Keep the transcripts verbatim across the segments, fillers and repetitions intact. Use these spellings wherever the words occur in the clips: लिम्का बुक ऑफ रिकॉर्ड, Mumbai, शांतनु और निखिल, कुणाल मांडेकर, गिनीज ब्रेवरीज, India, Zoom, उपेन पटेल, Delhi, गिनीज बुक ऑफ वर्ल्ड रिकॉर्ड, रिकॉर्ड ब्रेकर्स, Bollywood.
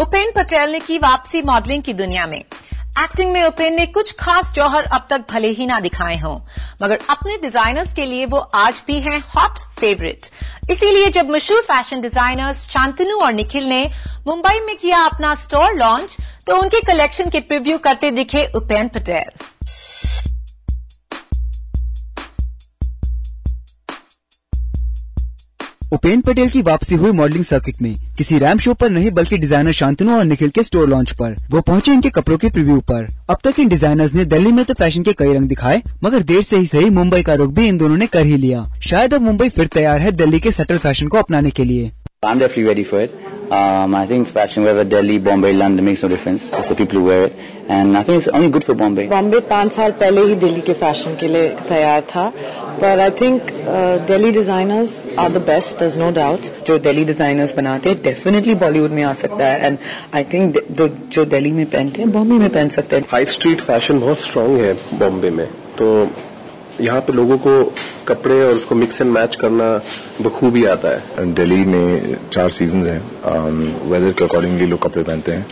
उपेन पटेल ने की वापसी मॉडलिंग की दुनिया में। एक्टिंग में उपेन ने कुछ खास जौहर अब तक भले ही ना दिखाए हों, मगर अपने डिजाइनर्स के लिए वो आज भी हैं हॉट फेवरेट। इसीलिए जब मशहूर फैशन डिजाइनर्स शांतनु और निखिल ने मुंबई में किया अपना स्टोर लॉन्च, तो उनके कलेक्शन के प्रीव्यू करते दिखे उपेन पटेल। उपेन पटेल की वापसी हुई मॉडलिंग सर्किट में, किसी रैंप शो पर नहीं बल्कि डिजाइनर शांतनु और निखिल के स्टोर लॉन्च पर। वो पहुंचे इनके कपड़ों के प्रीव्यू पर। अब तक इन डिजाइनर्स ने दिल्ली में तो फैशन के कई रंग दिखाए, मगर देर से ही सही मुंबई का रुख भी इन दोनों ने कर ही लिया। शायद अब मुंबई फिर तैयार है दिल्ली के सटल फैशन को अपनाने के लिए। Um, I think fashion, whether Delhi, Bombay, London, makes no difference. It's the people who wear it, and I think it's only good for Bombay. Bombay पांच साल पहले ही दिल्ली के फैशन के लिए तैयार था, पर I think uh, Delhi designers are the best. There's no doubt. जो Delhi designers बनाते हैं, definitely Bollywood में आ सकता है, and I think जो जो Delhi में पहनते हैं, Bombay में पहन सकते हैं. High street fashion बहुत strong है Bombay में, तो यहाँ पे लोगों को कपड़े और उसको मिक्स एंड मैच करना बखूबी आता है। दिल्ली में चार सीजन्स हैं, वेदर के अकॉर्डिंगली लोग कपड़े पहनते हैं।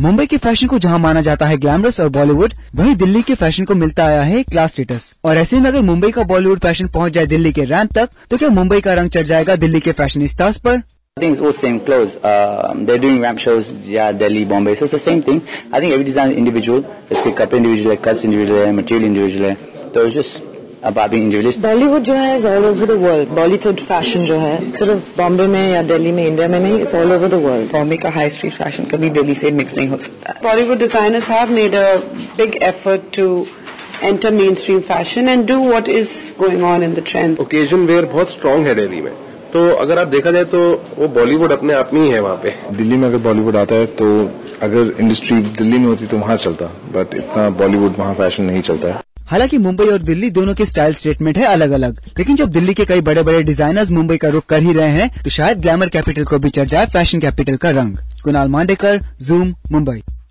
मुंबई के फैशन को जहां माना जाता है ग्लैमरस और बॉलीवुड, वहीं दिल्ली के फैशन को मिलता आया है क्लास स्टेटस। और ऐसे में अगर मुंबई का बॉलीवुड फैशन पहुंच जाए दिल्ली के रैंप तक, तो क्या मुंबई का रंग चढ़ जाएगा दिल्ली के फैशनिस्तास पर? I think it's all same clothes. Uh, they're doing ramp shows, yeah, Delhi, Bombay, so it's the same thing. I think every design is individual. इसके कपड़े individual है, cuts individual है, material individual है, तो it's just about being individualist. Bollywood जो है is all over the world. Bollywood fashion जो है सिर्फ बॉम्बे में या दिल्ली में, इंडिया में नहीं, it's all over the world. Bombay का high street fashion कभी दिल्ली से mix नहीं हो सकता. Bollywood designers have made a big effort to enter mainstream fashion and do what is going on in the trend. Occasion wear बहुत strong है दिल्ली में, तो अगर आप देखा जाए तो वो बॉलीवुड अपने आप में ही है। वहाँ पे दिल्ली में अगर बॉलीवुड आता है तो अगर इंडस्ट्री दिल्ली में होती तो वहाँ चलता, बट इतना बॉलीवुड वहाँ फैशन नहीं चलता है। हालांकि मुंबई और दिल्ली दोनों के स्टाइल स्टेटमेंट है अलग अलग, लेकिन जब दिल्ली के कई बड़े बड़े डिजाइनर्स मुंबई का रुख कर ही रहे हैं, तो शायद ग्लैमर कैपिटल को भी चढ़ जाए फैशन कैपिटल का रंग। कुणाल मांडेकर, जूम, मुंबई।